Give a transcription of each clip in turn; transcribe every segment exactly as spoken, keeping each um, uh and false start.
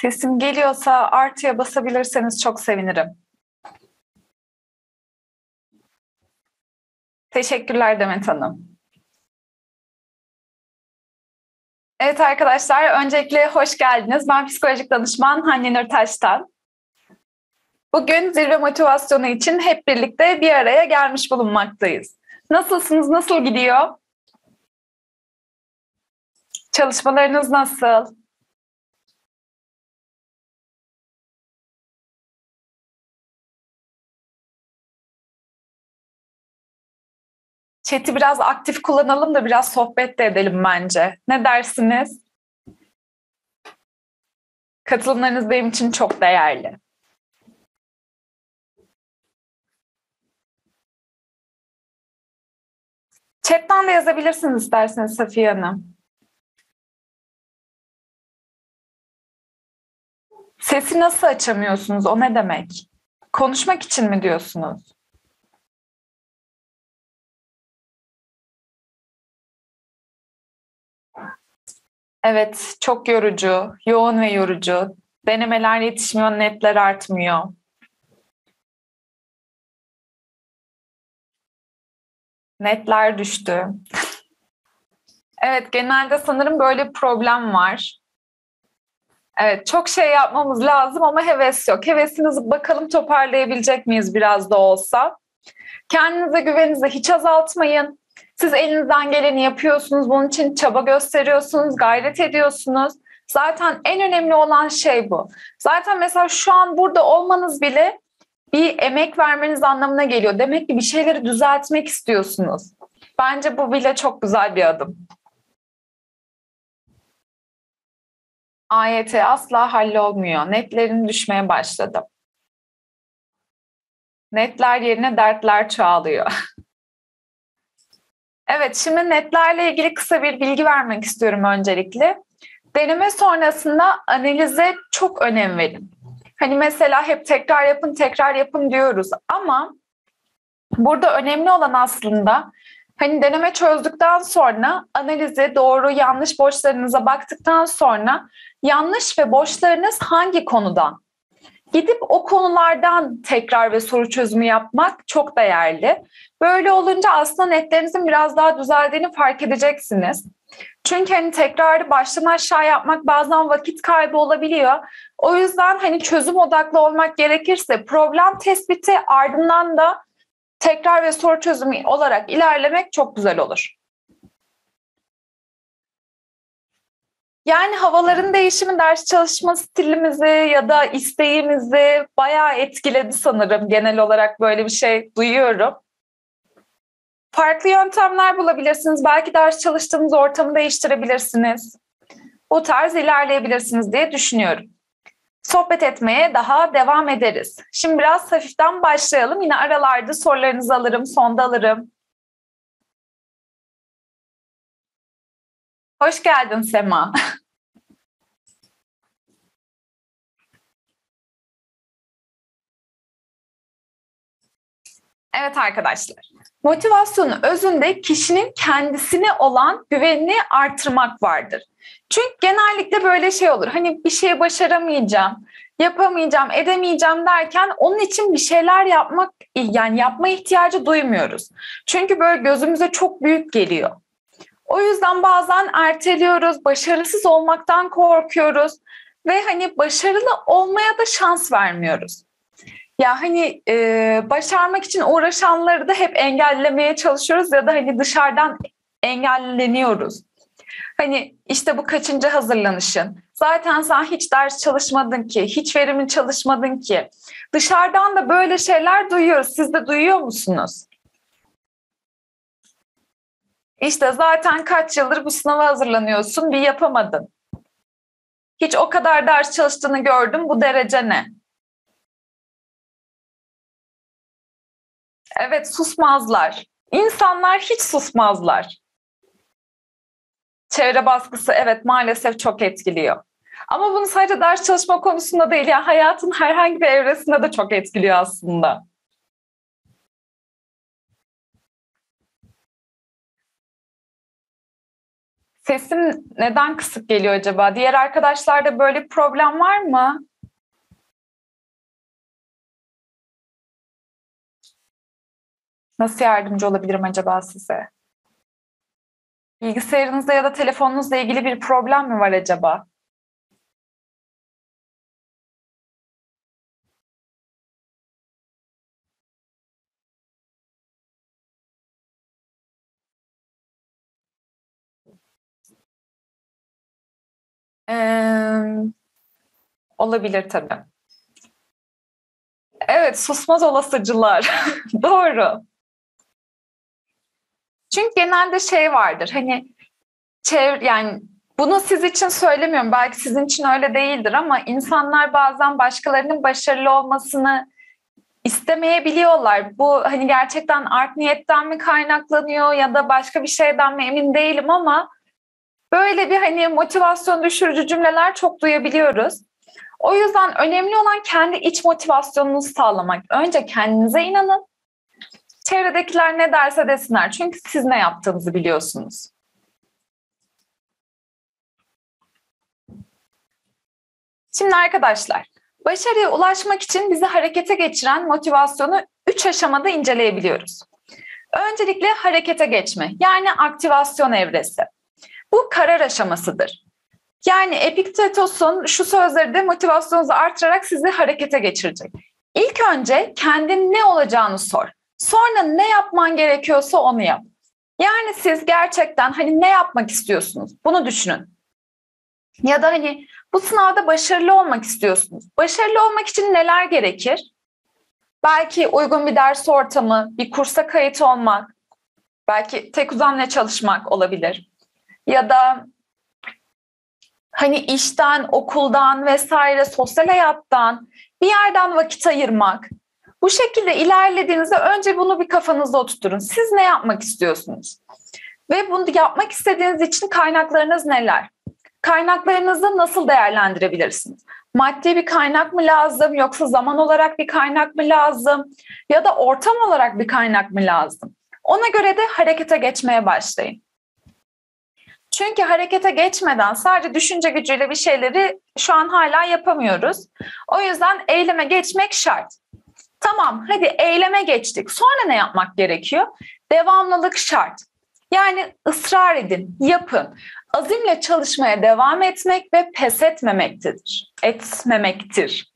Sesim geliyorsa artıya basabilirseniz çok sevinirim. Teşekkürler Demet Hanım. Evet arkadaşlar, öncelikle hoş geldiniz. Ben psikolojik danışman Hande Nürtaş'tan. Bugün zirve motivasyonu için hep birlikte bir araya gelmiş bulunmaktayız. Nasılsınız? Nasıl gidiyor? Çalışmalarınız nasıl? Chat'i biraz aktif kullanalım da biraz sohbet de edelim bence. Ne dersiniz? Katılımlarınız benim için çok değerli. Chat'ten de yazabilirsiniz isterseniz Safiye Hanım. Sesi nasıl açamıyorsunuz? O ne demek? Konuşmak için mi diyorsunuz? Evet, çok yorucu, yoğun ve yorucu. Denemeler yetişmiyor, netler artmıyor. Netler düştü. Evet, genelde sanırım böyle bir problem var. Evet, çok şey yapmamız lazım ama heves yok. Hevesinizi bakalım toparlayabilecek miyiz biraz da olsa. Kendinize güveninizi hiç azaltmayın. Siz elinizden geleni yapıyorsunuz, bunun için çaba gösteriyorsunuz, gayret ediyorsunuz. Zaten en önemli olan şey bu. Zaten mesela şu an burada olmanız bile bir emek vermeniz anlamına geliyor. Demek ki bir şeyleri düzeltmek istiyorsunuz. Bence bu bile çok güzel bir adım. A Y T asla hallolmuyor. Netlerin düşmeye başladı. Netler yerine dertler çoğalıyor. Evet, şimdi netlerle ilgili kısa bir bilgi vermek istiyorum öncelikle. Deneme sonrasında analize çok önem verin. Hani mesela hep tekrar yapın, tekrar yapın diyoruz ama burada önemli olan aslında hani deneme çözdükten sonra analize, doğru, yanlış boşlarınıza baktıktan sonra yanlış ve boşlarınız hangi konudan? Gidip o konulardan tekrar ve soru çözümü yapmak çok değerli. Böyle olunca aslında netlerinizin biraz daha düzeldiğini fark edeceksiniz. Çünkü hani tekrarı baştan aşağı yapmak bazen vakit kaybı olabiliyor. O yüzden hani çözüm odaklı olmak gerekirse problem tespiti ardından da tekrar ve soru çözümü olarak ilerlemek çok güzel olur. Yani havaların değişimi ders çalışma stilimizi ya da isteğimizi bayağı etkiledi sanırım. Genel olarak böyle bir şey duyuyorum. Farklı yöntemler bulabilirsiniz. Belki ders çalıştığınız ortamı değiştirebilirsiniz. O tarz ilerleyebilirsiniz diye düşünüyorum. Sohbet etmeye daha devam ederiz. Şimdi biraz hafiften başlayalım. Yine aralarda sorularınızı alırım, sonda alırım. Hoş geldin Sema. Evet arkadaşlar, motivasyonun özünde kişinin kendisine olan güvenini artırmak vardır. Çünkü genellikle böyle şey olur. Hani bir şey başaramayacağım, yapamayacağım, edemeyeceğim derken onun için bir şeyler yapmak, yani yapma ihtiyacı duymuyoruz. Çünkü böyle gözümüze çok büyük geliyor. O yüzden bazen erteliyoruz, başarısız olmaktan korkuyoruz ve hani başarılı olmaya da şans vermiyoruz. Ya hani e, başarmak için uğraşanları da hep engellemeye çalışıyoruz ya da hani dışarıdan engelleniyoruz. Hani işte bu kaçıncı hazırlanışın? Zaten sen hiç ders çalışmadın ki, hiç verimli çalışmadın ki. Dışarıdan da böyle şeyler duyuyoruz. Siz de duyuyor musunuz? İşte zaten kaç yıldır bu sınava hazırlanıyorsun, bir yapamadın. Hiç o kadar ders çalıştığını gördüm, bu derece ne? Evet, susmazlar. İnsanlar hiç susmazlar. Çevre baskısı evet maalesef çok etkiliyor. Ama bunu sadece ders çalışma konusunda değil, yani hayatın herhangi bir evresinde de çok etkiliyor aslında. sesim neden kısık geliyor acaba? Diğer arkadaşlarda böyle problem var mı? Nasıl yardımcı olabilirim acaba size? Bilgisayarınızda ya da telefonunuzla ilgili bir problem mi var acaba? Ee, olabilir tabii. Evet, susmaz olasıcılar. Doğru. Çünkü genelde şey vardır, hani çevre, yani bunu siz için söylemiyorum, belki sizin için öyle değildir ama insanlar bazen başkalarının başarılı olmasını istemeyebiliyorlar. Bu hani gerçekten art niyetten mi kaynaklanıyor ya da başka bir şeyden mi emin değilim ama böyle bir hani motivasyon düşürücü cümleler çok duyabiliyoruz. O yüzden önemli olan kendi iç motivasyonunuzu sağlamak. Önce kendinize inanın. Çevredekiler ne derse desinler. Çünkü siz ne yaptığınızı biliyorsunuz. Şimdi arkadaşlar, başarıya ulaşmak için bizi harekete geçiren motivasyonu üç aşamada inceleyebiliyoruz. Öncelikle harekete geçme, yani aktivasyon evresi. Bu karar aşamasıdır. Yani Epiktetos'un şu sözleri de motivasyonunuzu artırarak sizi harekete geçirecek. İlk önce kendin ne olacağını sor. Sonra ne yapman gerekiyorsa onu yap. Yani siz gerçekten hani ne yapmak istiyorsunuz? Bunu düşünün. Ya da hani bu sınavda başarılı olmak istiyorsunuz. Başarılı olmak için neler gerekir? Belki uygun bir ders ortamı, bir kursa kayıt olmak, belki tek uzamla çalışmak olabilir. Ya da hani işten, okuldan vesaire, sosyal hayattan bir yerden vakit ayırmak. Bu şekilde ilerlediğinizde önce bunu bir kafanızda oturtun. Siz ne yapmak istiyorsunuz? Ve bunu yapmak istediğiniz için kaynaklarınız neler? Kaynaklarınızı nasıl değerlendirebilirsiniz? Maddi bir kaynak mı lazım, yoksa zaman olarak bir kaynak mı lazım? Ya da ortam olarak bir kaynak mı lazım? Ona göre de harekete geçmeye başlayın. Çünkü harekete geçmeden sadece düşünce gücüyle bir şeyleri şu an hala yapamıyoruz. O yüzden eyleme geçmek şart. Tamam, hadi eyleme geçtik. Sonra ne yapmak gerekiyor? Devamlılık şart. Yani ısrar edin, yapın. Azimle çalışmaya devam etmek ve pes etmemektir. Etmemektir.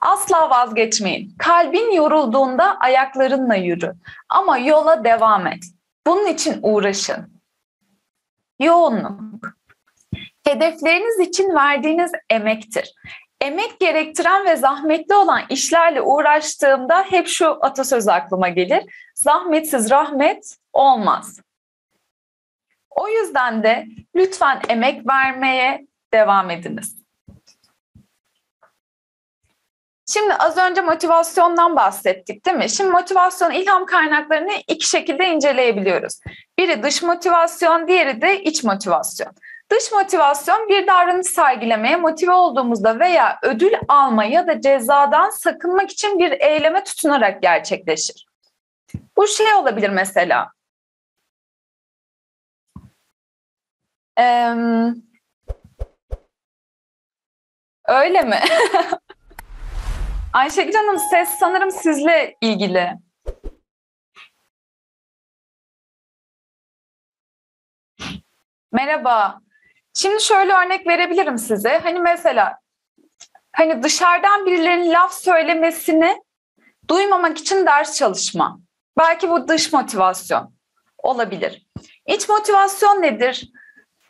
Asla vazgeçmeyin. Kalbin yorulduğunda ayaklarınla yürü. Ama yola devam et. Bunun için uğraşın. Yoğunluk. Hedefleriniz için verdiğiniz emektir. Emek gerektiren ve zahmetli olan işlerle uğraştığımda hep şu atasözü aklıma gelir. Zahmetsiz rahmet olmaz. O yüzden de lütfen emek vermeye devam ediniz. Şimdi az önce motivasyondan bahsettik, değil mi? Şimdi motivasyon ilham kaynaklarını iki şekilde inceleyebiliyoruz. Biri dış motivasyon, diğeri de iç motivasyon. Dış motivasyon bir davranış sergilemeye motive olduğumuzda veya ödül alma ya da cezadan sakınmak için bir eyleme tutunarak gerçekleşir. Bu şey olabilir mesela. Ee, öyle mi? Ayşegül Hanım, ses sanırım sizle ilgili. Merhaba. Şimdi şöyle örnek verebilirim size. Hani mesela hani dışarıdan birilerinin laf söylemesini duymamak için ders çalışma. Belki bu dış motivasyon olabilir. İç motivasyon nedir?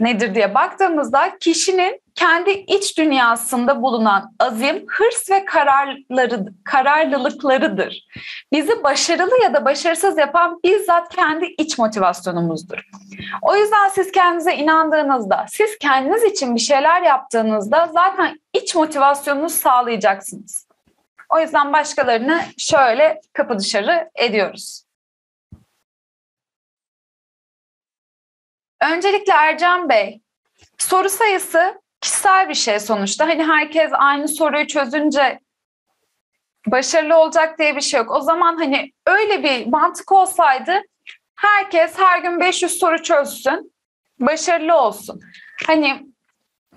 Nedir diye baktığımızda kişinin kendi iç dünyasında bulunan azim, hırs ve kararları, kararlılıklarıdır. Bizi başarılı ya da başarısız yapan bizzat kendi iç motivasyonumuzdur. O yüzden siz kendinize inandığınızda, siz kendiniz için bir şeyler yaptığınızda zaten iç motivasyonunuzu sağlayacaksınız. O yüzden başkalarını şöyle kapı dışarı ediyoruz. Öncelikle Ercan Bey, soru sayısı kişisel bir şey sonuçta. Hani herkes aynı soruyu çözünce başarılı olacak diye bir şey yok. O zaman hani öyle bir mantık olsaydı herkes her gün beş yüz soru çözsün. başarılı olsun. Hani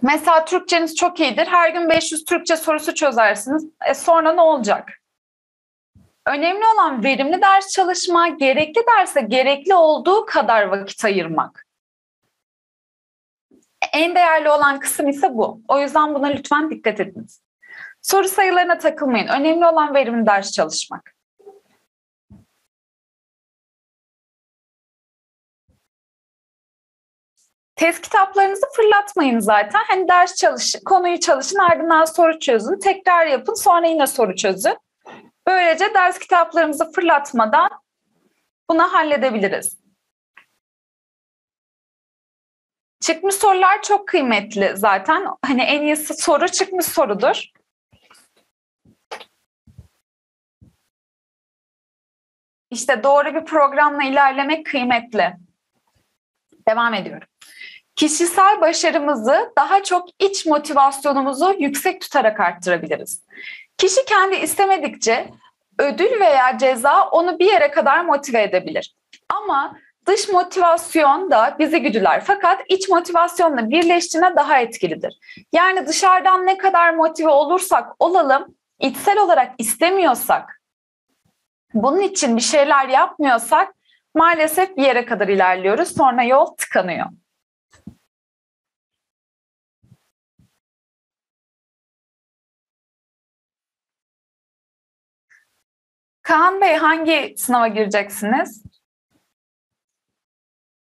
mesela Türkçeniz çok iyidir. Her gün beş yüz Türkçe sorusu çözersiniz. E sonra ne olacak? Önemli olan verimli ders çalışma, gerekli derse gerekli olduğu kadar vakit ayırmak. En değerli olan kısım ise bu. O yüzden buna lütfen dikkat ediniz. Soru sayılarına takılmayın. Önemli olan verimli ders çalışmak. Test kitaplarınızı fırlatmayın zaten. Hani ders çalışın, konuyu çalışın, ardından soru çözün, tekrar yapın, sonra yine soru çözün. Böylece ders kitaplarımızı fırlatmadan bunu halledebiliriz. Çıkmış sorular çok kıymetli zaten. Hani en iyisi soru çıkmış sorudur. İşte doğru bir programla ilerlemek kıymetli. Devam ediyorum. Kişisel başarımızı daha çok iç motivasyonumuzu yüksek tutarak arttırabiliriz. Kişi kendi istemedikçe ödül veya ceza onu bir yere kadar motive edebilir. Ama dış motivasyon da bizi güdüler. Fakat iç motivasyonla birleştiğinde daha etkilidir. Yani dışarıdan ne kadar motive olursak olalım, içsel olarak istemiyorsak, bunun için bir şeyler yapmıyorsak maalesef bir yere kadar ilerliyoruz. Sonra yol tıkanıyor. Kaan Bey, hangi sınava gireceksiniz?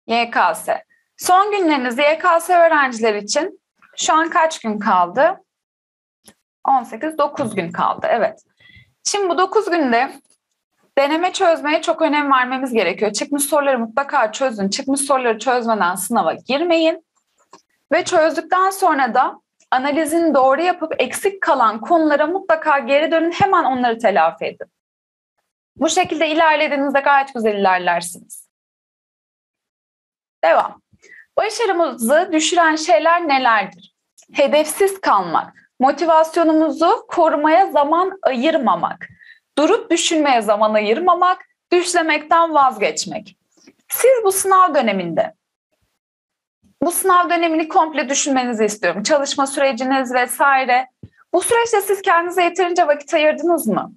Y K S. Son günleriniz Y K S öğrenciler için şu an kaç gün kaldı? on sekiz dokuz gün kaldı. Evet. Şimdi bu dokuz günde deneme çözmeye çok önem vermemiz gerekiyor. Çıkmış soruları mutlaka çözün. Çıkmış soruları çözmeden sınava girmeyin. Ve çözdükten sonra da analizini doğru yapıp eksik kalan konulara mutlaka geri dönün. Hemen onları telafi edin. Bu şekilde ilerlediğinizde gayet güzel ilerlersiniz. Devam. Başarımızı düşüren şeyler nelerdir? Hedefsiz kalmak, motivasyonumuzu korumaya zaman ayırmamak, durup düşünmeye zaman ayırmamak, düşlemekten vazgeçmek. Siz bu sınav döneminde, bu sınav dönemini komple düşünmenizi istiyorum. Çalışma süreciniz vesaire. Bu süreçte siz kendinize yeterince vakit ayırdınız mı?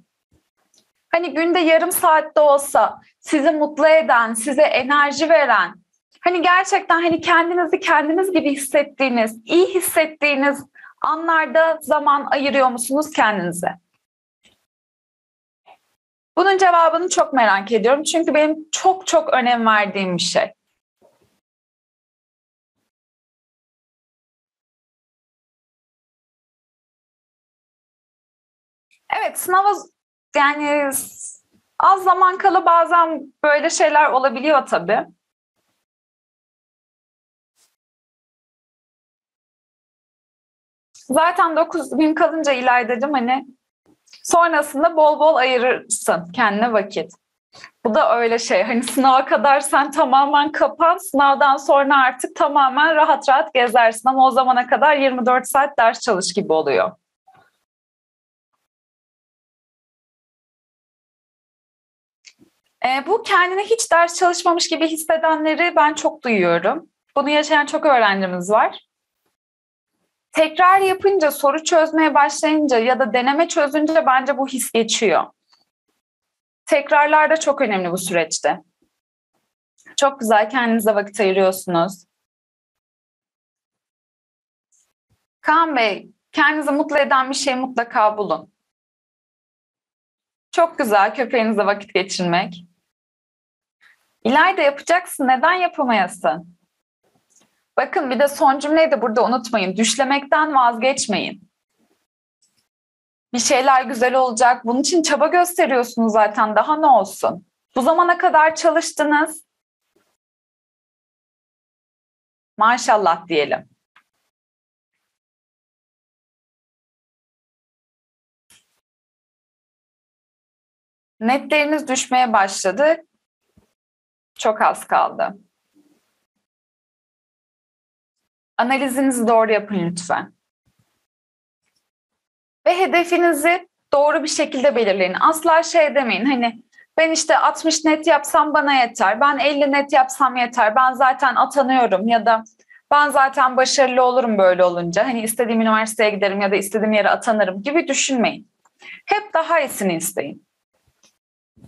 Hani günde yarım saatte olsa sizi mutlu eden, size enerji veren, hani gerçekten hani kendinizi kendiniz gibi hissettiğiniz, iyi hissettiğiniz anlarda zaman ayırıyor musunuz kendinize? Bunun cevabını çok merak ediyorum. Çünkü benim çok çok önem verdiğim bir şey. Evet, sınava... Yani az zaman kala bazen böyle şeyler olabiliyor tabii. Zaten dokuz gün kalınca İlayda'cığım hani sonrasında bol bol ayırırsın kendine vakit. Bu da öyle şey, hani sınava kadar sen tamamen kapan, sınavdan sonra artık tamamen rahat rahat gezersin ama o zamana kadar yirmi dört saat ders çalış gibi oluyor. Bu kendini hiç ders çalışmamış gibi hissedenleri ben çok duyuyorum. Bunu yaşayan çok öğrencimiz var. Tekrar yapınca, soru çözmeye başlayınca ya da deneme çözünce bence bu his geçiyor. Tekrarlar da çok önemli bu süreçte. Çok güzel kendinize vakit ayırıyorsunuz. Kaan Bey, kendinizi mutlu eden bir şey mutlaka bulun. Çok güzel köpeğinize vakit geçirmek. İlayda, yapacaksın, neden yapamayasın? Bakın bir de son cümleyi de burada unutmayın. Düşlemekten vazgeçmeyin. Bir şeyler güzel olacak. Bunun için çaba gösteriyorsunuz zaten. Daha ne olsun? Bu zamana kadar çalıştınız. Maşallah diyelim. Netleriniz düşmeye başladı. Çok az kaldı. Analizinizi doğru yapın lütfen. Ve hedefinizi doğru bir şekilde belirleyin. Asla şey demeyin, hani Ben işte altmış net yapsam bana yeter, ben elli net yapsam yeter, ben zaten atanıyorum ya da ben zaten başarılı olurum böyle olunca. Hani istediğim üniversiteye giderim ya da istediğim yere atanırım gibi düşünmeyin. Hep daha iyisini isteyin.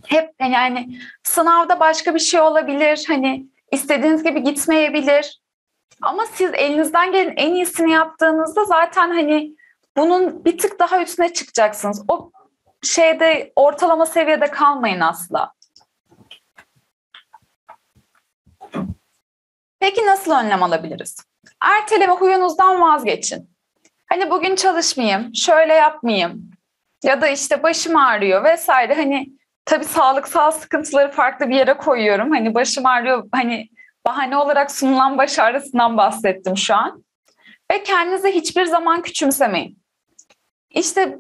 Hep yani sınavda başka bir şey olabilir, hani istediğiniz gibi gitmeyebilir. Ama siz elinizden gelen en iyisini yaptığınızda zaten hani bunun bir tık daha üstüne çıkacaksınız. O şeyde, ortalama seviyede kalmayın asla. Peki nasıl önlem alabiliriz? Erteleme huyunuzdan vazgeçin. Hani bugün çalışmayayım, şöyle yapmayayım ya da işte başım ağrıyor vesaire. Hani tabii sağlıksal sıkıntıları farklı bir yere koyuyorum. Hani başım ağrıyor, hani bahane olarak sunulan baş ağrısından bahsettim şu an. Ve kendinizi hiçbir zaman küçümsemeyin. İşte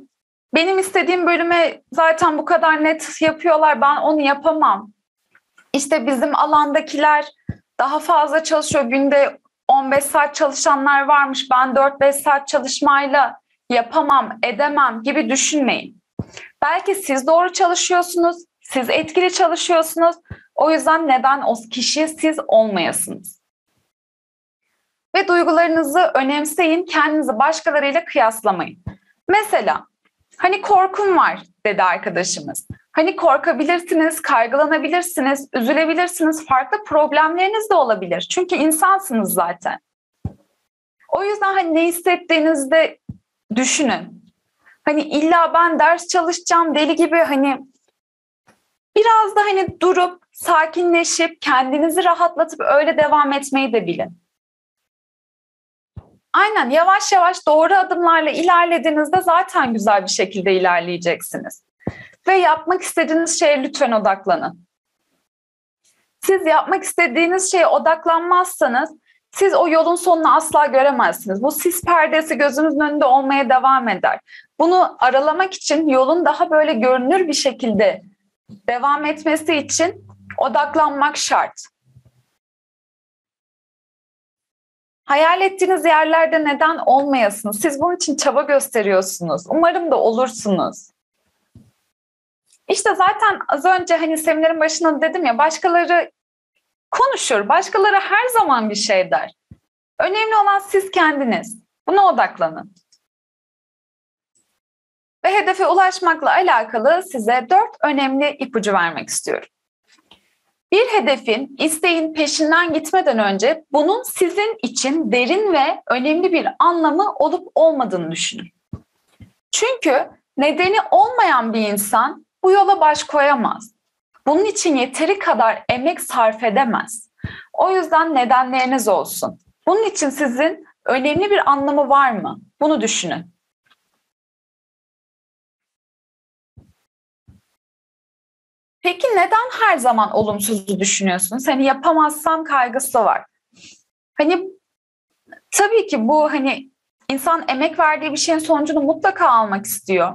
benim istediğim bölüme zaten bu kadar net yapıyorlar, ben onu yapamam. İşte bizim alandakiler daha fazla çalışıyor, günde on beş saat çalışanlar varmış, ben dört beş saat çalışmayla yapamam, edemem gibi düşünmeyin. Belki siz doğru çalışıyorsunuz, siz etkili çalışıyorsunuz, o yüzden neden o kişi siz olmayasınız? Ve duygularınızı önemseyin, kendinizi başkalarıyla kıyaslamayın. Mesela hani korkum var dedi arkadaşımız. Hani korkabilirsiniz, kaygılanabilirsiniz, üzülebilirsiniz, farklı problemleriniz de olabilir. Çünkü insansınız zaten. O yüzden hani ne hissettiğinizi de düşünün. Hani illa ben ders çalışacağım deli gibi, hani biraz da hani durup sakinleşip kendinizi rahatlatıp öyle devam etmeyi de bilin. Aynen, yavaş yavaş doğru adımlarla ilerlediğinizde zaten güzel bir şekilde ilerleyeceksiniz. Ve yapmak istediğiniz şeye lütfen odaklanın. Siz yapmak istediğiniz şeye odaklanmazsanız siz o yolun sonunu asla göremezsiniz. Bu sis perdesi gözünüzün önünde olmaya devam eder. Bunu aralamak için, yolun daha böyle görünür bir şekilde devam etmesi için odaklanmak şart. Hayal ettiğiniz yerlerde neden olmayasınız? Siz bunun için çaba gösteriyorsunuz. Umarım da olursunuz. İşte zaten az önce hani seminerin başında dedim ya, başkaları konuşur, başkaları her zaman bir şey der. Önemli olan siz kendiniz. Buna odaklanın. Ve hedefe ulaşmakla alakalı size dört önemli ipucu vermek istiyorum. Bir hedefin, isteğin peşinden gitmeden önce bunun sizin için derin ve önemli bir anlamı olup olmadığını düşünün. Çünkü nedeni olmayan bir insan bu yola baş koyamaz. Bunun için yeteri kadar emek sarf edemez. O yüzden nedenleriniz olsun. Bunun için sizin önemli bir anlamı var mı? Bunu düşünün. Peki neden her zaman olumsuzu düşünüyorsunuz? Hani yapamazsam kaygısı var. Hani tabii ki bu, hani insan emek verdiği bir şeyin sonucunu mutlaka almak istiyor.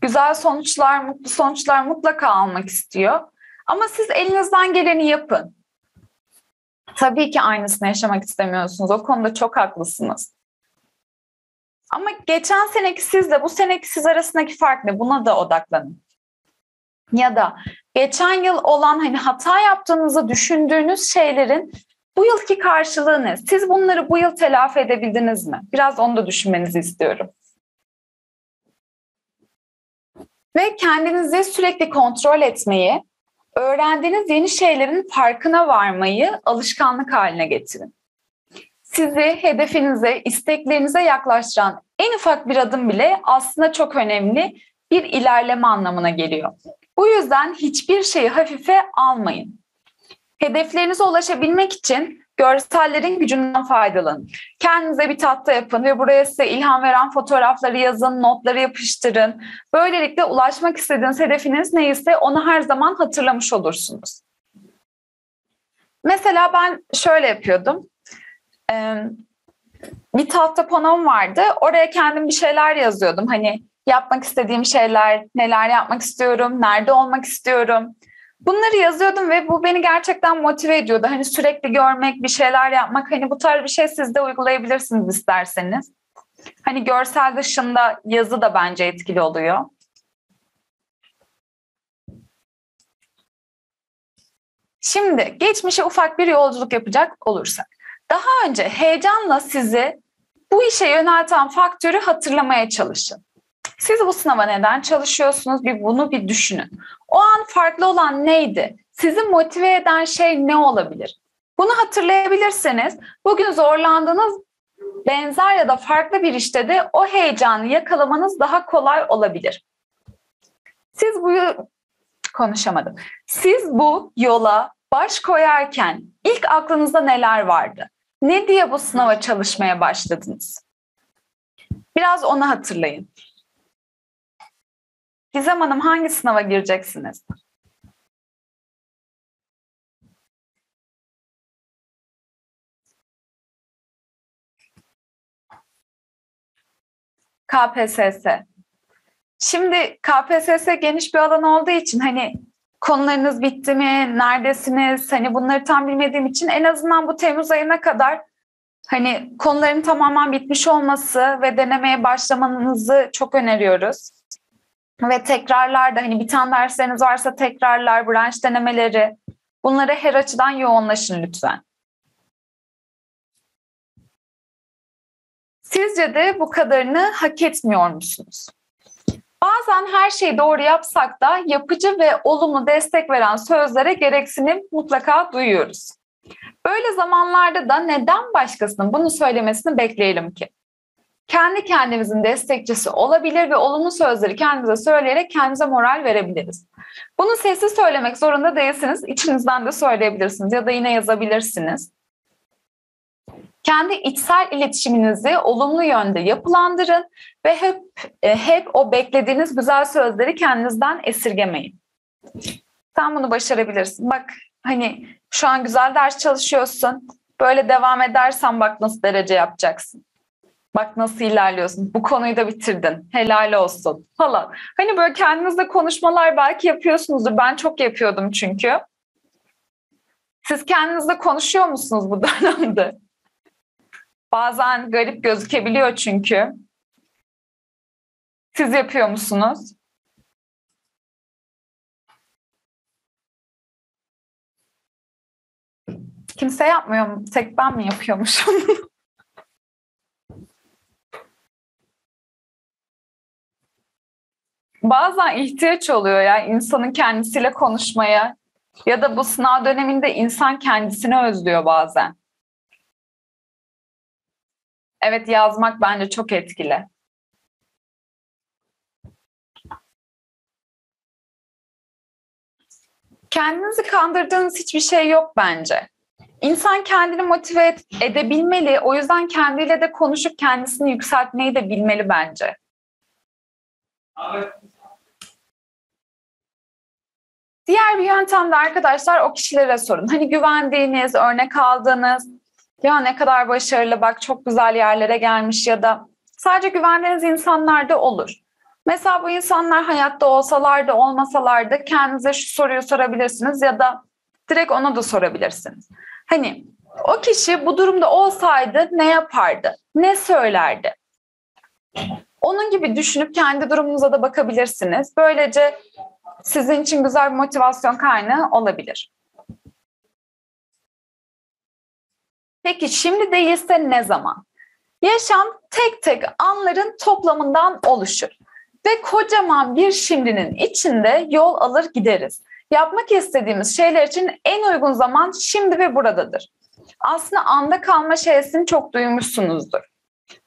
Güzel sonuçlar, mutlu sonuçlar mutlaka almak istiyor. Ama siz elinizden geleni yapın. Tabii ki aynısını yaşamak istemiyorsunuz. O konuda çok haklısınız. Ama geçen seneki sizle bu seneki siz arasındaki fark ne? Buna da odaklanın. Ya da geçen yıl olan, hani hata yaptığınızı düşündüğünüz şeylerin bu yılki karşılığı ne? Siz bunları bu yıl telafi edebildiniz mi? Biraz onu da düşünmenizi istiyorum. Ve kendinizi sürekli kontrol etmeyi, öğrendiğiniz yeni şeylerin farkına varmayı alışkanlık haline getirin. Sizi hedefinize, isteklerinize yaklaştıran en ufak bir adım bile aslında çok önemli bir ilerleme anlamına geliyor. Bu yüzden hiçbir şeyi hafife almayın. Hedeflerinize ulaşabilmek için görsellerin gücünden faydalanın. Kendinize bir tahta yapın ve buraya size ilham veren fotoğrafları yazın, notları yapıştırın. Böylelikle ulaşmak istediğiniz hedefiniz neyse onu her zaman hatırlamış olursunuz. Mesela ben şöyle yapıyordum. Bir tahta panom vardı. Oraya kendim bir şeyler yazıyordum. Hani yapmak istediğim şeyler, neler yapmak istiyorum, nerede olmak istiyorum. Bunları yazıyordum ve bu beni gerçekten motive ediyordu. Hani sürekli görmek, bir şeyler yapmak, hani bu tarz bir şey siz de uygulayabilirsiniz isterseniz. Hani görsel dışında yazı da bence etkili oluyor. Şimdi geçmişe ufak bir yolculuk yapacak olursak, daha önce heyecanla sizi bu işe yönelten faktörü hatırlamaya çalışın. Siz bu sınava neden çalışıyorsunuz? Bir bunu bir düşünün. O an farklı olan neydi? Sizi motive eden şey ne olabilir? Bunu hatırlayabilirseniz bugün zorlandığınız benzer ya da farklı bir işte de o heyecanı yakalamanız daha kolay olabilir. Siz bu konuşamadım. Siz bu yola baş koyarken ilk aklınızda neler vardı? Ne diye bu sınava çalışmaya başladınız? Biraz onu hatırlayın. Gizem Hanım, hangi sınava gireceksiniz? K P S S. Şimdi K P S S geniş bir alan olduğu için hani konularınız bitti mi, neredesiniz, hani bunları tam bilmediğim için en azından bu Temmuz ayına kadar hani konuların tamamen bitmiş olması ve denemeye başlamanızı çok öneriyoruz. Ve tekrarlar da hani biten dersleriniz varsa tekrarlar, branş denemeleri, bunlara her açıdan yoğunlaşın lütfen. Sizce de bu kadarını hak etmiyor musunuz? Bazen her şeyi doğru yapsak da yapıcı ve olumlu destek veren sözlere gereksinim mutlaka duyuyoruz. Böyle zamanlarda da neden başkasının bunu söylemesini bekleyelim ki? Kendi kendimizin destekçisi olabilir ve olumlu sözleri kendimize söyleyerek kendimize moral verebiliriz. Bunu sessiz söylemek zorunda değilsiniz, içinizden de söyleyebilirsiniz ya da yine yazabilirsiniz. Kendi içsel iletişiminizi olumlu yönde yapılandırın ve hep hep o beklediğiniz güzel sözleri kendinizden esirgemeyin. Sen bunu başarabilirsin. Bak hani şu an güzel ders çalışıyorsun. Böyle devam edersen bak nasıl derece yapacaksın. Bak nasıl ilerliyorsun. Bu konuyu da bitirdin. Helal olsun falan. Hani böyle kendinizle konuşmalar belki yapıyorsunuzdur. Ben çok yapıyordum çünkü. Siz kendinizle konuşuyor musunuz bu dönemde? Bazen garip gözükebiliyor çünkü. Siz yapıyor musunuz? Kimse yapmıyor mu? Tek ben mi yapıyormuşum? Bazen ihtiyaç oluyor ya insanın kendisiyle konuşmaya ya da bu sınav döneminde insan kendisini özlüyor bazen. Evet, yazmak bence çok etkili. Kendinizi kandırdığınız hiçbir şey yok bence. İnsan kendini motive edebilmeli. O yüzden kendiyle de konuşup kendisini yükseltmeyi de bilmeli bence. Evet. Diğer bir yöntem de arkadaşlar o kişilere sorun. Hani güvendiğiniz, örnek aldığınız, ya ne kadar başarılı, bak çok güzel yerlere gelmiş ya da sadece güvendiğiniz insanlar da olur. Mesela bu insanlar hayatta olsalar da olmasalar da kendinize şu soruyu sorabilirsiniz ya da direkt ona da sorabilirsiniz. Hani o kişi bu durumda olsaydı ne yapardı, ne söylerdi? Onun gibi düşünüp kendi durumunuza da bakabilirsiniz. Böylece sizin için güzel bir motivasyon kaynağı olabilir. Peki şimdi değilse ne zaman? Yaşam tek tek anların toplamından oluşur ve kocaman bir şimdinin içinde yol alır gideriz. Yapmak istediğimiz şeyler için en uygun zaman şimdi ve buradadır. Aslında anda kalma şeysini çok duymuşsunuzdur.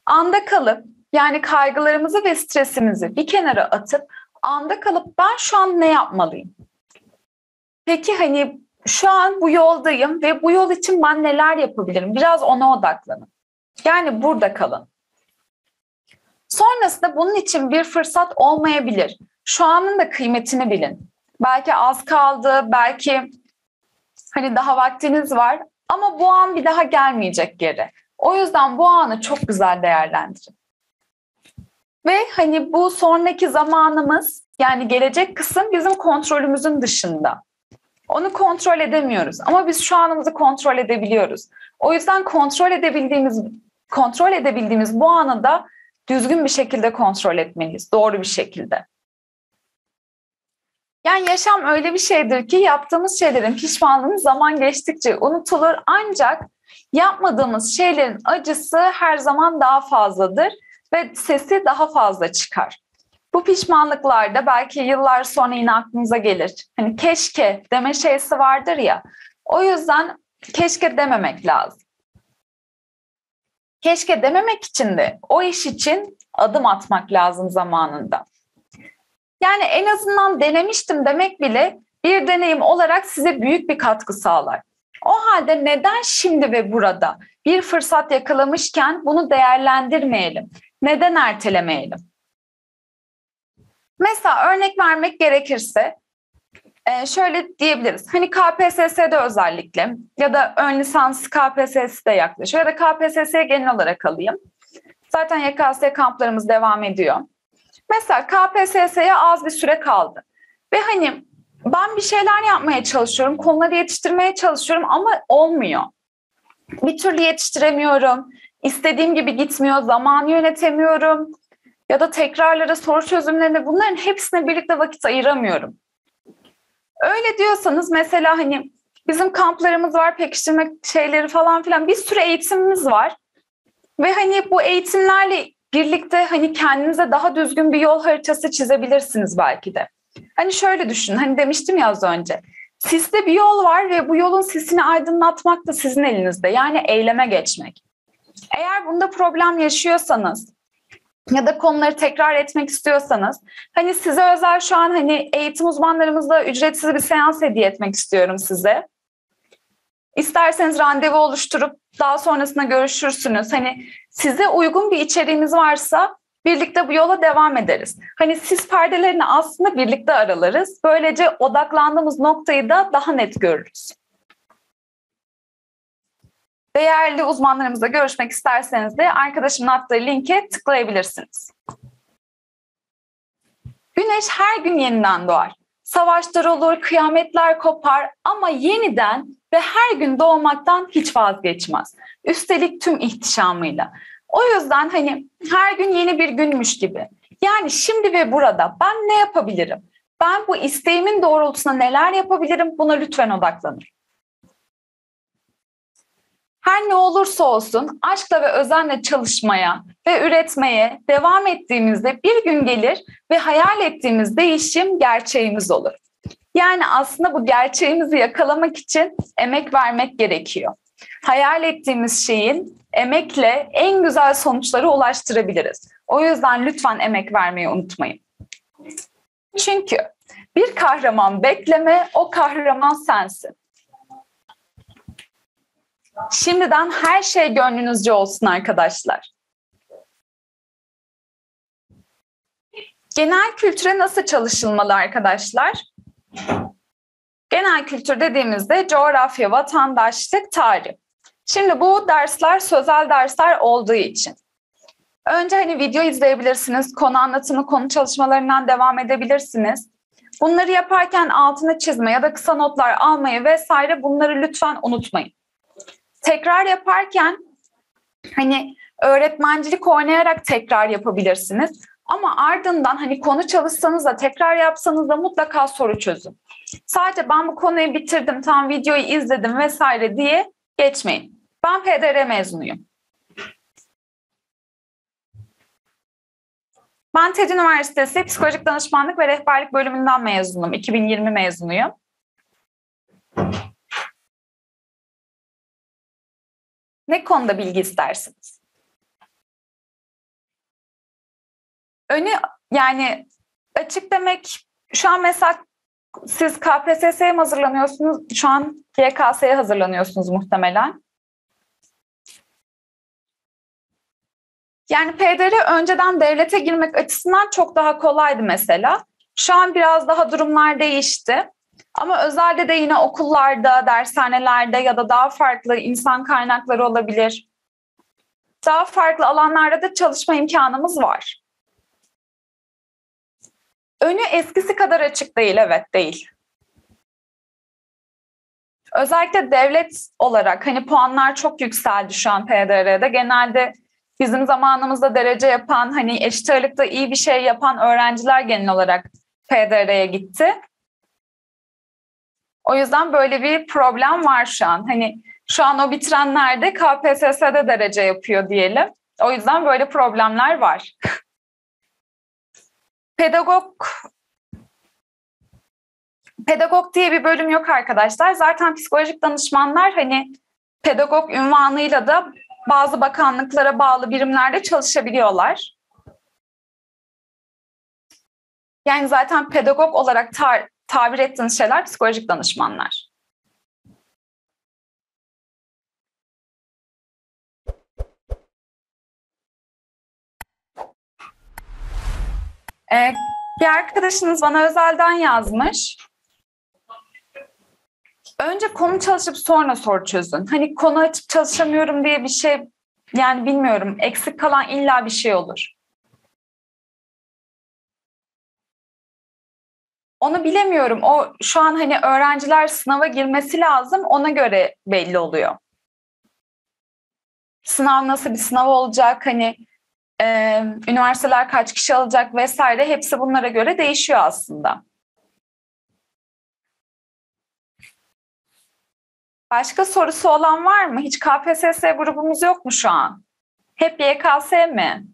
Anda kalıp yani kaygılarımızı ve stresimizi bir kenara atıp anda kalıp ben şu an ne yapmalıyım? Peki hani şu an bu yoldayım ve bu yol için ben neler yapabilirim? Biraz ona odaklanın. Yani burada kalın. Sonrasında bunun için bir fırsat olmayabilir. Şu anın da kıymetini bilin. Belki az kaldı, belki hani daha vaktiniz var ama bu an bir daha gelmeyecek geri. O yüzden bu anı çok güzel değerlendirin. Ve hani bu sonraki zamanımız yani gelecek kısım bizim kontrolümüzün dışında. Onu kontrol edemiyoruz ama biz şu anımızı kontrol edebiliyoruz. O yüzden kontrol edebildiğimiz kontrol edebildiğimiz bu anı da düzgün bir şekilde kontrol etmeliyiz, doğru bir şekilde. Yani yaşam öyle bir şeydir ki yaptığımız şeylerin pişmanlığı zaman geçtikçe unutulur. Ancak yapmadığımız şeylerin acısı her zaman daha fazladır ve sesi daha fazla çıkar. Bu pişmanlıklar da belki yıllar sonra yine aklınıza gelir. Hani keşke deme şeysi vardır ya. O yüzden keşke dememek lazım. Keşke dememek için de o iş için adım atmak lazım zamanında. Yani en azından denemiştim demek bile bir deneyim olarak size büyük bir katkı sağlar. O halde neden şimdi ve burada bir fırsat yakalamışken bunu değerlendirmeyelim? Neden ertelemeyelim? Mesela örnek vermek gerekirse şöyle diyebiliriz. Hani K P S S'de özellikle ya da ön lisans K P S S'de yaklaşıyor ya da K P S S'ye genel olarak alayım. Zaten Y K S kamplarımız devam ediyor. Mesela K P S S'ye az bir süre kaldı. Ve hani ben bir şeyler yapmaya çalışıyorum, konuları yetiştirmeye çalışıyorum ama olmuyor. Bir türlü yetiştiremiyorum, istediğim gibi gitmiyor, zamanı yönetemiyorum ya da tekrarlara, soru çözümlerine bunların hepsine birlikte vakit ayıramıyorum. Öyle diyorsanız mesela hani bizim kamplarımız var, pekiştirme şeyleri falan filan bir sürü eğitimimiz var. Ve hani bu eğitimlerle birlikte hani kendinize daha düzgün bir yol haritası çizebilirsiniz belki de. Hani şöyle düşünün, hani demiştim ya az önce. Siste bir yol var ve bu yolun sisini aydınlatmak da sizin elinizde. Yani eyleme geçmek. Eğer bunda problem yaşıyorsanız ya da konuları tekrar etmek istiyorsanız, hani size özel şu an hani eğitim uzmanlarımızla ücretsiz bir seans hediye etmek istiyorum size. İsterseniz randevu oluşturup daha sonrasında görüşürsünüz. Hani size uygun bir içeriğiniz varsa birlikte bu yola devam ederiz. Hani sis perdelerini aslında birlikte aralarız. Böylece odaklandığımız noktayı da daha net görürüz. Değerli uzmanlarımızla görüşmek isterseniz de arkadaşımın attığı linke tıklayabilirsiniz. Güneş her gün yeniden doğar. Savaşlar olur, kıyametler kopar ama yeniden ve her gün doğmaktan hiç vazgeçmez. Üstelik tüm ihtişamıyla. O yüzden hani her gün yeni bir günmüş gibi. Yani şimdi ve burada ben ne yapabilirim? Ben bu isteğimin doğrultusunda neler yapabilirim? Buna lütfen odaklanın. Her ne olursa olsun aşkla ve özenle çalışmaya ve üretmeye devam ettiğimizde bir gün gelir ve hayal ettiğimiz değişim gerçeğimiz olur. Yani aslında bu gerçeğimizi yakalamak için emek vermek gerekiyor. Hayal ettiğimiz şeyin emekle en güzel sonuçlara ulaştırabiliriz. O yüzden lütfen emek vermeyi unutmayın. Çünkü bir kahraman bekleme, o kahraman sensin. Şimdiden her şey gönlünüzce olsun arkadaşlar. Genel kültüre nasıl çalışılmalı arkadaşlar? Genel kültür dediğimizde coğrafya, vatandaşlık, tarih. Şimdi bu dersler sözel dersler olduğu için. Önce hani video izleyebilirsiniz, konu anlatımı, konu çalışmalarından devam edebilirsiniz. Bunları yaparken altını çizme ya da kısa notlar almayı vesaire bunları lütfen unutmayın. Tekrar yaparken hani öğretmencilik oynayarak tekrar yapabilirsiniz. Ama ardından hani konu çalışsanız da tekrar yapsanız da mutlaka soru çözün. Sadece ben bu konuyu bitirdim, tam videoyu izledim vesaire diye geçmeyin. Ben P D R mezunuyum. Ben Ted Üniversitesi Psikolojik Danışmanlık ve Rehberlik bölümünden mezunum. iki bin yirmi mezunuyum. Ne konuda bilgi istersiniz? Önü yani açık demek, şu an mesela siz K P S S'ye mi hazırlanıyorsunuz? Şu an Y K S'ye hazırlanıyorsunuz muhtemelen. Yani P D R önceden devlete girmek açısından çok daha kolaydı mesela. Şu an biraz daha durumlar değişti. Ama özelde de yine okullarda, dershanelerde ya da daha farklı insan kaynakları olabilir. Daha farklı alanlarda da çalışma imkanımız var. Önü eskisi kadar açık değil, evet değil. Özellikle devlet olarak hani puanlar çok yükseldi şu an P D R'de. Genelde bizim zamanımızda derece yapan, hani eşit ağırlıkta iyi bir şey yapan öğrenciler genel olarak P D R'ye gitti. O yüzden böyle bir problem var şu an. Hani şu an o bitirenler de K P S S'de derece yapıyor diyelim. O yüzden böyle problemler var. Pedagog Pedagog diye bir bölüm yok arkadaşlar. Zaten psikolojik danışmanlar hani pedagog unvanıyla da bazı bakanlıklara bağlı birimlerde çalışabiliyorlar. Yani zaten pedagog olarak tar- tabir ettiğiniz şeyler psikolojik danışmanlar. Ee, bir arkadaşınız bana özelden yazmış. Önce konu çalışıp sonra soru çözün. Hani konu açıp çalışamıyorum diye bir şey, yani bilmiyorum, eksik kalan illa bir şey olur. Onu bilemiyorum. O şu an hani öğrenciler sınava girmesi lazım. Ona göre belli oluyor. Sınav nasıl bir sınav olacak? Hani e, üniversiteler kaç kişi alacak vesaire. Hepsi bunlara göre değişiyor aslında. Başka sorusu olan var mı? Hiç K P S S grubumuz yok mu şu an? Hep Y K S mi?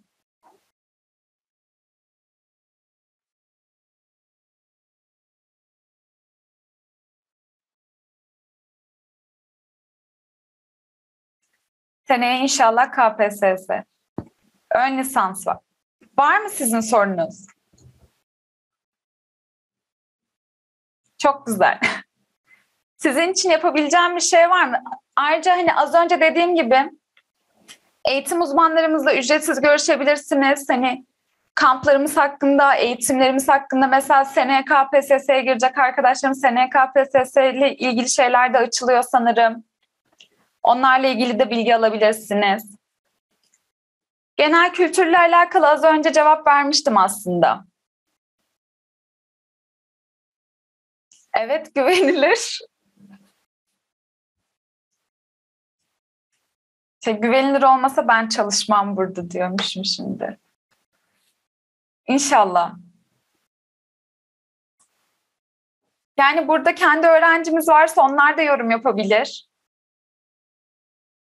Seneye inşallah K P S S. Ön lisans var. Var mı sizin sorunuz? Çok güzel. Sizin için yapabileceğim bir şey var mı? Ayrıca hani az önce dediğim gibi eğitim uzmanlarımızla ücretsiz görüşebilirsiniz. Hani kamplarımız hakkında, eğitimlerimiz hakkında, mesela seneye K P S S'ye girecek arkadaşlarım, seneye K P S S ile ilgili şeyler de açılıyor sanırım. Onlarla ilgili de bilgi alabilirsiniz. Genel kültürle alakalı az önce cevap vermiştim aslında. Evet, güvenilir. Şey, güvenilir olmasa ben çalışmam burada diyormuşum şimdi. İnşallah. Yani burada kendi öğrencimiz varsa onlar da yorum yapabilir.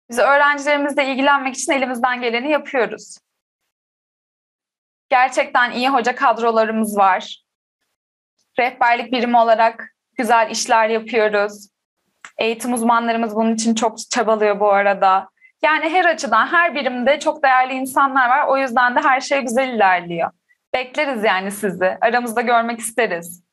Biz öğrencilerimizle ilgilenmek için elimizden geleni yapıyoruz. Gerçekten iyi hoca kadrolarımız var. Rehberlik birimi olarak güzel işler yapıyoruz. Eğitim uzmanlarımız bunun için çok çabalıyor bu arada. Yani her açıdan, her birimde çok değerli insanlar var. O yüzden de her şey güzel ilerliyor. Bekleriz yani sizi. Aramızda görmek isteriz.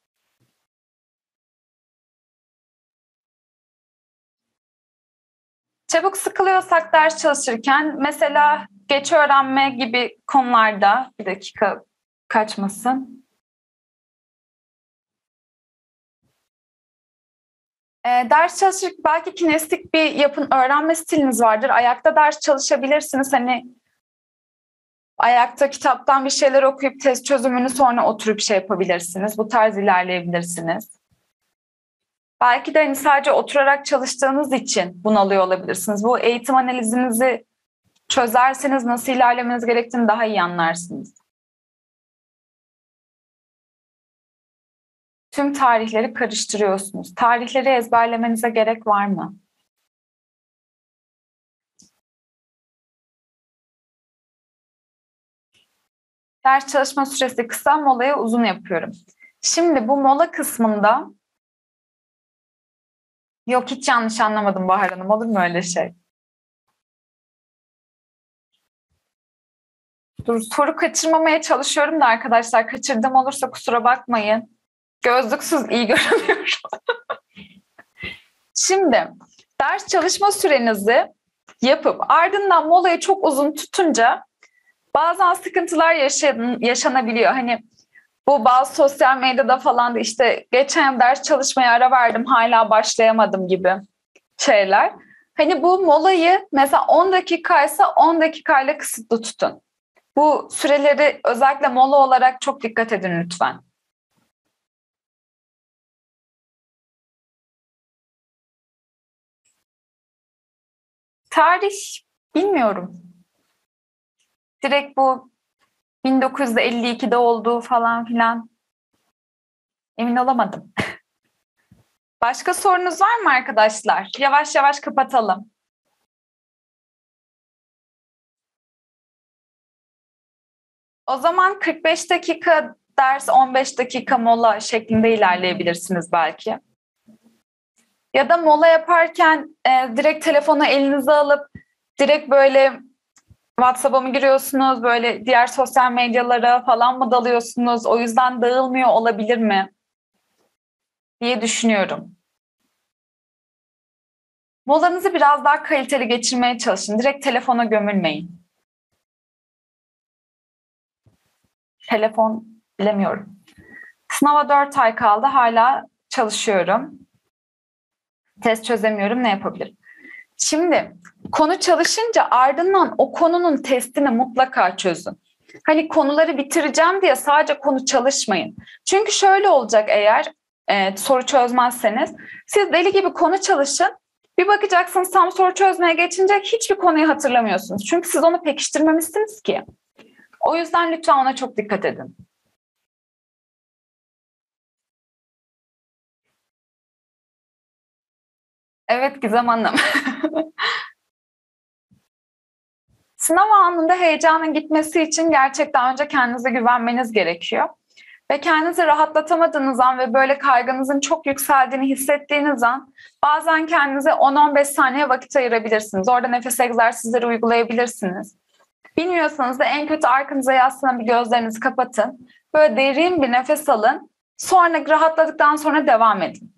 Çabuk sıkılıyorsak ders çalışırken, mesela geç öğrenme gibi konularda, bir dakika kaçmasın. Ee, ders çalışırken belki kinestik bir yapın öğrenme stiliniz vardır. Ayakta ders çalışabilirsiniz. Hani ayakta kitaptan bir şeyler okuyup test çözümünü sonra oturup şey yapabilirsiniz. Bu tarz ilerleyebilirsiniz. Belki de hani sadece oturarak çalıştığınız için bunalıyor olabilirsiniz. Bu eğitim analizinizi çözerseniz nasıl ilerlemeniz gerektiğini daha iyi anlarsınız. Tüm tarihleri karıştırıyorsunuz. Tarihleri ezberlemenize gerek var mı? Ders çalışma süresi kısa, molaya uzun yapıyorum. Şimdi bu mola kısmında... Yok, hiç yanlış anlamadım Bahar Hanım. Olur mu öyle şey? Dur, soru kaçırmamaya çalışıyorum da arkadaşlar. Kaçırdığım olursa kusura bakmayın. Gözlüksüz iyi göremiyorum. Şimdi ders çalışma sürenizi yapıp ardından molayı çok uzun tutunca bazen sıkıntılar yaşan, yaşanabiliyor. Hani bu bazı sosyal medyada falan da işte geçen ders çalışmaya ara verdim hala başlayamadım gibi şeyler. Hani bu molayı mesela on dakikaysa on dakikayla kısıtlı tutun. Bu süreleri özellikle mola olarak çok dikkat edin lütfen. Tarih bilmiyorum. Direkt bu bin dokuz yüz elli ikide olduğu falan filan emin olamadım. Başka sorunuz var mı arkadaşlar? Yavaş yavaş kapatalım. O zaman kırk beş dakika ders, on beş dakika mola şeklinde ilerleyebilirsiniz belki. Ya da mola yaparken e, direkt telefonu elinize alıp direkt böyle WhatsApp'a mı giriyorsunuz, böyle diğer sosyal medyalara falan mı dalıyorsunuz? O yüzden dağılmıyor olabilir mi diye düşünüyorum. Molanızı biraz daha kaliteli geçirmeye çalışın. Direkt telefona gömülmeyin. Telefon bilemiyorum. Sınava dört ay kaldı. Hala çalışıyorum. Test çözemiyorum. Ne yapabilirim? Şimdi konu çalışınca ardından o konunun testini mutlaka çözün. Hani konuları bitireceğim diye sadece konu çalışmayın. Çünkü şöyle olacak eğer e, soru çözmezseniz. Siz deli gibi konu çalışın. Bir bakacaksınız tam soru çözmeye geçince hiçbir konuyu hatırlamıyorsunuz. Çünkü siz onu pekiştirmemişsiniz ki. O yüzden lütfen ona çok dikkat edin. Evet Gizem Hanım. Sınav anında heyecanın gitmesi için gerçekten önce kendinize güvenmeniz gerekiyor. Ve kendinizi rahatlatamadığınız an ve böyle kaygınızın çok yükseldiğini hissettiğiniz an bazen kendinize on on beş saniye vakit ayırabilirsiniz. Orada nefes egzersizleri uygulayabilirsiniz. Bilmiyorsanız da en kötü arkanıza yaslanıp bir gözlerinizi kapatın. Böyle derin bir nefes alın. Sonra rahatladıktan sonra devam edin.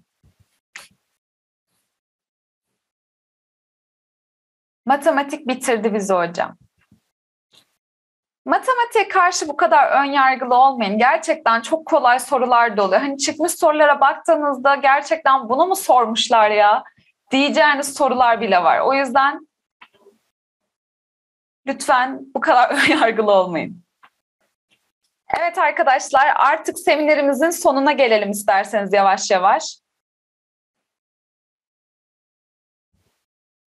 Matematik bitirdi bizi hocam. Matematiğe karşı bu kadar ön yargılı olmayın. Gerçekten çok kolay sorular da oluyor. Hani çıkmış sorulara baktığınızda gerçekten bunu mu sormuşlar ya diyeceğiniz sorular bile var. O yüzden lütfen bu kadar ön yargılı olmayın. Evet arkadaşlar, artık seminerimizin sonuna gelelim isterseniz yavaş yavaş.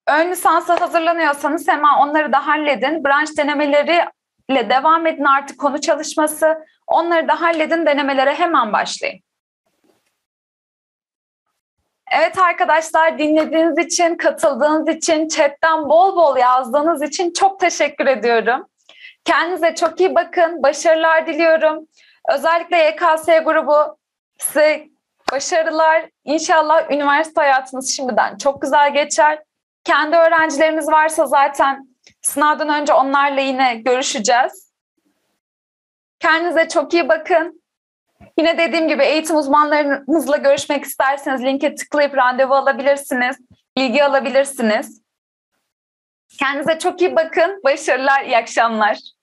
Ön lisansa hazırlanıyorsanız hemen onları da halledin. Branş denemeleriyle devam edin, artık konu çalışması. Onları da halledin, denemelere hemen başlayın. Evet arkadaşlar, dinlediğiniz için, katıldığınız için, chatten bol bol yazdığınız için çok teşekkür ediyorum. Kendinize çok iyi bakın, başarılar diliyorum. Özellikle Y K S grubu size başarılar. İnşallah üniversite hayatınız şimdiden çok güzel geçer. Kendi öğrencilerimiz varsa zaten sınavdan önce onlarla yine görüşeceğiz. Kendinize çok iyi bakın. Yine dediğim gibi eğitim uzmanlarımızla görüşmek isterseniz linke tıklayıp randevu alabilirsiniz, bilgi alabilirsiniz. Kendinize çok iyi bakın. Başarılar, iyi akşamlar.